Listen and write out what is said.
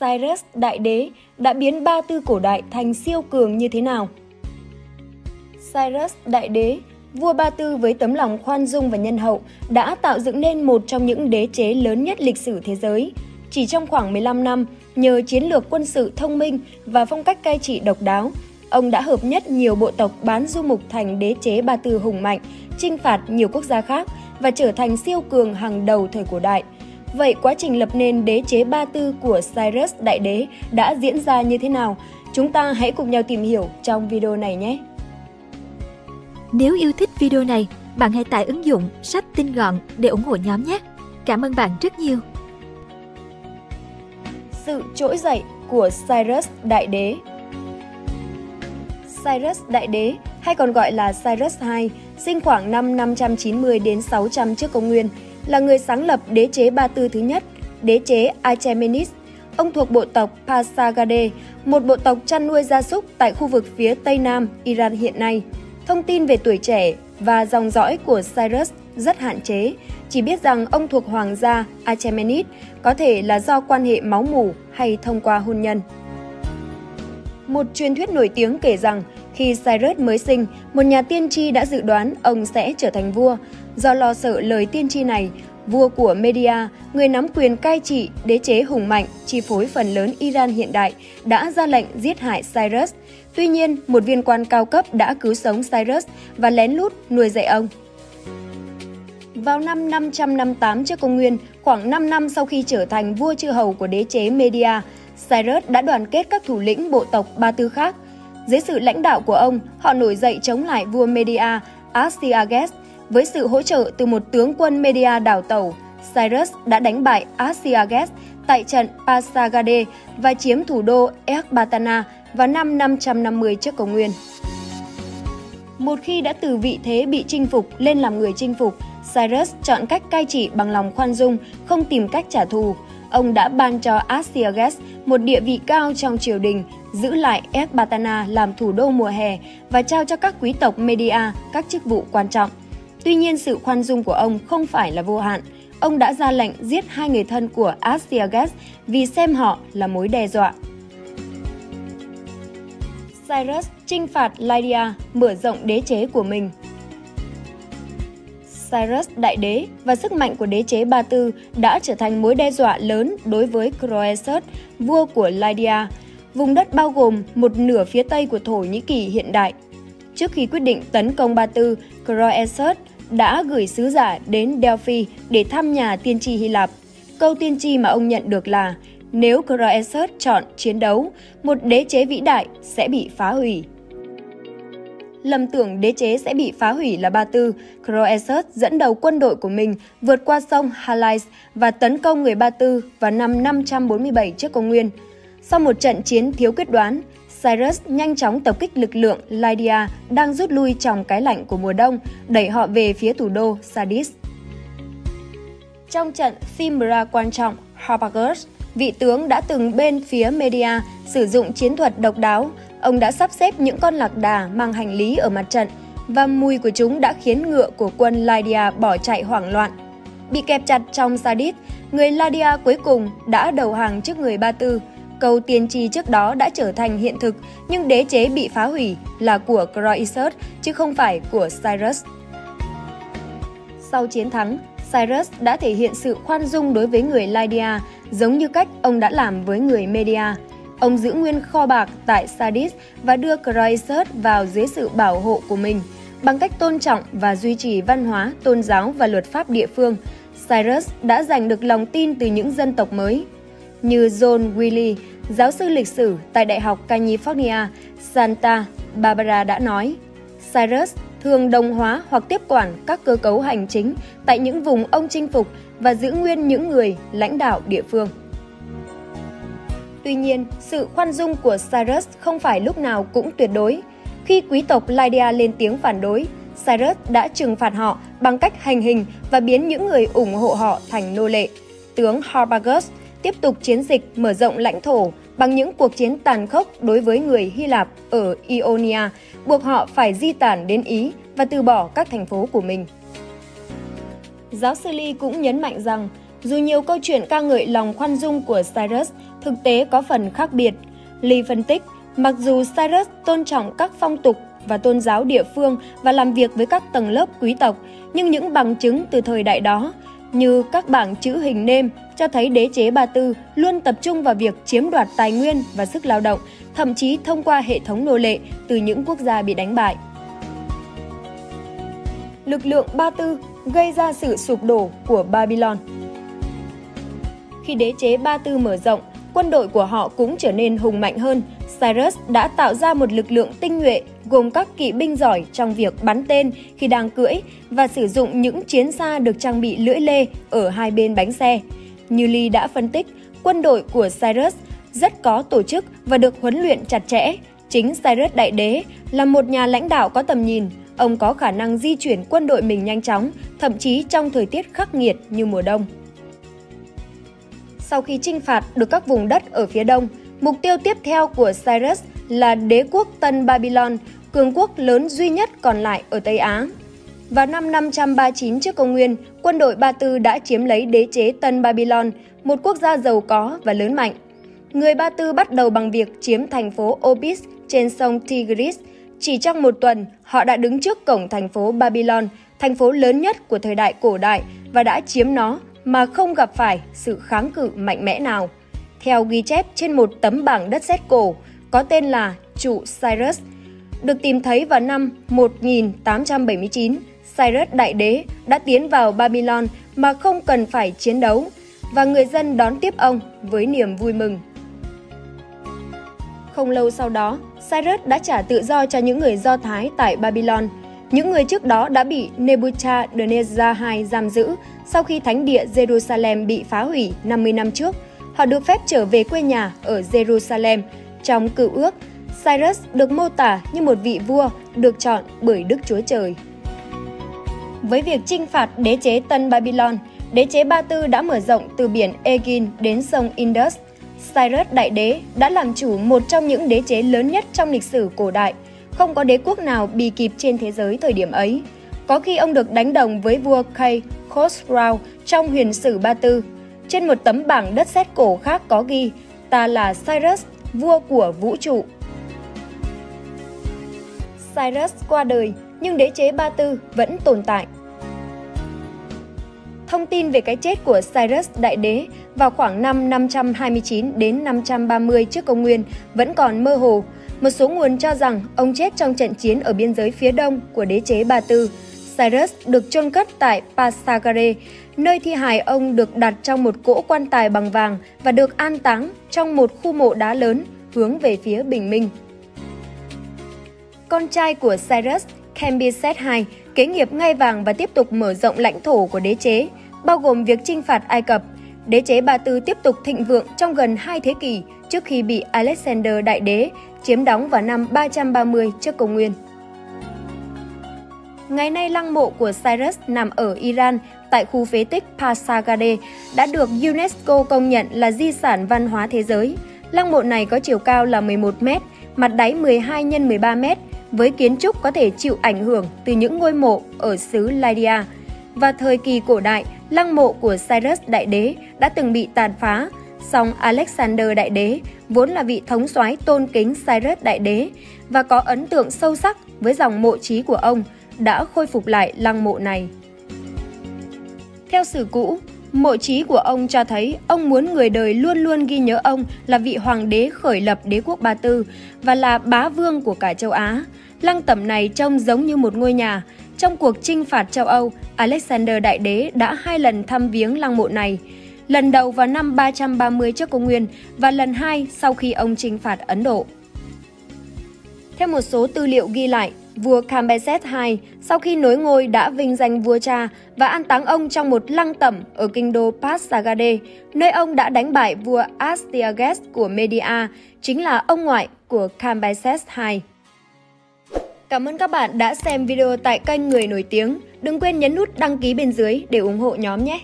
Cyrus Đại Đế đã biến Ba Tư cổ đại thành siêu cường như thế nào? Cyrus Đại Đế, vua Ba Tư với tấm lòng khoan dung và nhân hậu, đã tạo dựng nên một trong những đế chế lớn nhất lịch sử thế giới. Chỉ trong khoảng 15 năm, nhờ chiến lược quân sự thông minh và phong cách cai trị độc đáo, ông đã hợp nhất nhiều bộ tộc bán du mục thành đế chế Ba Tư hùng mạnh, chinh phạt nhiều quốc gia khác và trở thành siêu cường hàng đầu thời cổ đại. Vậy quá trình lập nên đế chế Ba Tư của Cyrus Đại Đế đã diễn ra như thế nào? Chúng ta hãy cùng nhau tìm hiểu trong video này nhé! Nếu yêu thích video này, bạn hãy tải ứng dụng Sách Tinh Gọn để ủng hộ nhóm nhé! Cảm ơn bạn rất nhiều! Sự trỗi dậy của Cyrus Đại Đế. Cyrus Đại Đế, hay còn gọi là Cyrus II, sinh khoảng năm 590 đến 600 trước Công nguyên, là người sáng lập đế chế Ba Tư thứ nhất, đế chế Achaemenid. Ông thuộc bộ tộc Pasargadae, một bộ tộc chăn nuôi gia súc tại khu vực phía Tây Nam Iran hiện nay. Thông tin về tuổi trẻ và dòng dõi của Cyrus rất hạn chế, chỉ biết rằng ông thuộc hoàng gia Achaemenid, có thể là do quan hệ máu mủ hay thông qua hôn nhân. Một truyền thuyết nổi tiếng kể rằng khi Cyrus mới sinh, một nhà tiên tri đã dự đoán ông sẽ trở thành vua. Do lo sợ lời tiên tri này, vua của Media, người nắm quyền cai trị đế chế hùng mạnh chi phối phần lớn Iran hiện đại, đã ra lệnh giết hại Cyrus. Tuy nhiên, một viên quan cao cấp đã cứu sống Cyrus và lén lút nuôi dạy ông. Vào năm 558 trước Công nguyên, khoảng 5 năm sau khi trở thành vua chư hầu của đế chế Media, Cyrus đã đoàn kết các thủ lĩnh bộ tộc Ba Tư khác. Dưới sự lãnh đạo của ông, họ nổi dậy chống lại vua Media Astyages. Với sự hỗ trợ từ một tướng quân Media đảo tẩu, Cyrus đã đánh bại Astyages tại trận Pasargadae và chiếm thủ đô Ecbatana vào năm 550 trước Công nguyên. Một khi đã từ vị thế bị chinh phục lên làm người chinh phục, Cyrus chọn cách cai trị bằng lòng khoan dung, không tìm cách trả thù. Ông đã ban cho Astyages một địa vị cao trong triều đình, giữ lại Ecbatana làm thủ đô mùa hè và trao cho các quý tộc Media các chức vụ quan trọng. Tuy nhiên, sự khoan dung của ông không phải là vô hạn. Ông đã ra lệnh giết hai người thân của Astyages vì xem họ là mối đe dọa. Cyrus chinh phạt Lydia, mở rộng đế chế của mình. Cyrus Đại Đế và sức mạnh của đế chế Ba Tư đã trở thành mối đe dọa lớn đối với Croesus, vua của Lydia, vùng đất bao gồm một nửa phía tây của Thổ Nhĩ Kỳ hiện đại. Trước khi quyết định tấn công Ba Tư, Croesus đã gửi sứ giả đến Delphi để thăm nhà tiên tri Hy Lạp. Câu tiên tri mà ông nhận được là nếu Croesus chọn chiến đấu, một đế chế vĩ đại sẽ bị phá hủy. Lầm tưởng đế chế sẽ bị phá hủy là Ba Tư, Croesus dẫn đầu quân đội của mình vượt qua sông Halys và tấn công người Ba Tư vào năm 547 trước Công nguyên. Sau một trận chiến thiếu quyết đoán, Cyrus nhanh chóng tập kích lực lượng Lydia đang rút lui trong cái lạnh của mùa đông, đẩy họ về phía thủ đô Sardis. Trong trận Thymbra quan trọng, Harpagus, vị tướng đã từng bên phía Media, sử dụng chiến thuật độc đáo. Ông đã sắp xếp những con lạc đà mang hành lý ở mặt trận và mùi của chúng đã khiến ngựa của quân Lydia bỏ chạy hoảng loạn. Bị kẹp chặt trong Sardis, người Lydia cuối cùng đã đầu hàng trước người Ba Tư. Câu tiên tri trước đó đã trở thành hiện thực, nhưng đế chế bị phá hủy là của Croesus chứ không phải của Cyrus. Sau chiến thắng, Cyrus đã thể hiện sự khoan dung đối với người Lydia, giống như cách ông đã làm với người Media. Ông giữ nguyên kho bạc tại Sardis và đưa Croesus vào dưới sự bảo hộ của mình. Bằng cách tôn trọng và duy trì văn hóa, tôn giáo và luật pháp địa phương, Cyrus đã giành được lòng tin từ những dân tộc mới. Như John Wiley, giáo sư lịch sử tại Đại học California, Santa Barbara đã nói, Cyrus thường đồng hóa hoặc tiếp quản các cơ cấu hành chính tại những vùng ông chinh phục và giữ nguyên những người lãnh đạo địa phương. Tuy nhiên, sự khoan dung của Cyrus không phải lúc nào cũng tuyệt đối. Khi quý tộc Lydia lên tiếng phản đối, Cyrus đã trừng phạt họ bằng cách hành hình và biến những người ủng hộ họ thành nô lệ. Tướng Harpagus tiếp tục chiến dịch mở rộng lãnh thổ bằng những cuộc chiến tàn khốc đối với người Hy Lạp ở Ionia, buộc họ phải di tản đến Ý và từ bỏ các thành phố của mình. Giáo sư Lee cũng nhấn mạnh rằng Dù nhiều câu chuyện ca ngợi lòng khoan dung của Cyrus, thực tế có phần khác biệt. Lee phân tích, mặc dù Cyrus tôn trọng các phong tục và tôn giáo địa phương và làm việc với các tầng lớp quý tộc, nhưng những bằng chứng từ thời đại đó, như các bảng chữ hình nêm, cho thấy đế chế Ba Tư luôn tập trung vào việc chiếm đoạt tài nguyên và sức lao động, thậm chí thông qua hệ thống nô lệ từ những quốc gia bị đánh bại. Lực lượng Ba Tư gây ra sự sụp đổ của Babylon. Khi đế chế Ba Tư mở rộng, quân đội của họ cũng trở nên hùng mạnh hơn. Cyrus đã tạo ra một lực lượng tinh nhuệ gồm các kỵ binh giỏi trong việc bắn tên khi đang cưỡi và sử dụng những chiến xa được trang bị lưỡi lê ở hai bên bánh xe. Như Lee đã phân tích, quân đội của Cyrus rất có tổ chức và được huấn luyện chặt chẽ. Chính Cyrus Đại Đế là một nhà lãnh đạo có tầm nhìn. Ông có khả năng di chuyển quân đội mình nhanh chóng, thậm chí trong thời tiết khắc nghiệt như mùa đông. Sau khi chinh phạt được các vùng đất ở phía đông, mục tiêu tiếp theo của Cyrus là đế quốc Tân Babylon, cường quốc lớn duy nhất còn lại ở Tây Á. Vào năm 539 trước công nguyên, quân đội Ba Tư đã chiếm lấy đế chế Tân Babylon, một quốc gia giàu có và lớn mạnh. Người Ba Tư bắt đầu bằng việc chiếm thành phố Opis trên sông Tigris. Chỉ trong một tuần, họ đã đứng trước cổng thành phố Babylon, thành phố lớn nhất của thời đại cổ đại, và đã chiếm nó mà không gặp phải sự kháng cự mạnh mẽ nào. Theo ghi chép trên một tấm bảng đất sét cổ có tên là trụ Cyrus, được tìm thấy vào năm 1879, Cyrus Đại Đế đã tiến vào Babylon mà không cần phải chiến đấu, và người dân đón tiếp ông với niềm vui mừng. Không lâu sau đó, Cyrus đã trả tự do cho những người Do Thái tại Babylon. Những người trước đó đã bị Nebuchadnezzar II giam giữ sau khi thánh địa Jerusalem bị phá hủy 50 năm trước. Họ được phép trở về quê nhà ở Jerusalem. Trong Cựu Ước, Cyrus được mô tả như một vị vua được chọn bởi Đức Chúa Trời. Với việc chinh phạt đế chế Tân Babylon, đế chế Ba Tư đã mở rộng từ biển Aegean đến sông Indus. Cyrus Đại Đế đã làm chủ một trong những đế chế lớn nhất trong lịch sử cổ đại. Không có đế quốc nào bì kịp trên thế giới thời điểm ấy. Có khi ông được đánh đồng với vua Kay Khosrow trong Huyền sử Ba Tư. Trên một tấm bảng đất sét cổ khác có ghi, ta là Cyrus, vua của vũ trụ. Cyrus qua đời, nhưng đế chế Ba Tư vẫn tồn tại. Thông tin về cái chết của Cyrus Đại Đế vào khoảng năm 529 đến 530 trước công nguyên vẫn còn mơ hồ. Một số nguồn cho rằng ông chết trong trận chiến ở biên giới phía đông của đế chế Ba Tư. Cyrus được chôn cất tại Pasargadae, nơi thi hài ông được đặt trong một cỗ quan tài bằng vàng và được an táng trong một khu mộ đá lớn hướng về phía bình minh. Con trai của Cyrus, Cambyses II, kế nghiệp ngai vàng và tiếp tục mở rộng lãnh thổ của đế chế, bao gồm việc chinh phạt Ai Cập. Đế chế Ba Tư tiếp tục thịnh vượng trong gần 2 thế kỷ trước khi bị Alexander Đại Đế chiếm đóng vào năm 330 trước công nguyên. Ngày nay, lăng mộ của Cyrus nằm ở Iran tại khu phế tích Pasargadae đã được UNESCO công nhận là di sản văn hóa thế giới. Lăng mộ này có chiều cao là 11 mét, mặt đáy 12 x 13 mét, với kiến trúc có thể chịu ảnh hưởng từ những ngôi mộ ở xứ Lydia. Và thời kỳ cổ đại, lăng mộ của Cyrus Đại Đế đã từng bị tàn phá, song Alexander Đại Đế vốn là vị thống soái tôn kính Cyrus Đại Đế và có ấn tượng sâu sắc với dòng mộ chí của ông, đã khôi phục lại lăng mộ này. Theo sử cũ, mộ chí của ông cho thấy ông muốn người đời luôn luôn ghi nhớ ông là vị hoàng đế khởi lập đế quốc Ba Tư và là bá vương của cả châu Á. Lăng tẩm này trông giống như một ngôi nhà. Trong cuộc chinh phạt châu Âu, Alexander Đại Đế đã 2 lần thăm viếng lăng mộ này, lần đầu vào năm 330 trước công nguyên và lần 2 sau khi ông chinh phạt Ấn Độ. Theo một số tư liệu ghi lại, vua Cambyses II sau khi nối ngôi đã vinh danh vua cha và an táng ông trong một lăng tẩm ở kinh đô Pasargadae, nơi ông đã đánh bại vua Astyages của Media, chính là ông ngoại của Cambyses II. Cảm ơn các bạn đã xem video tại kênh Người Nổi Tiếng. Đừng quên nhấn nút đăng ký bên dưới để ủng hộ nhóm nhé!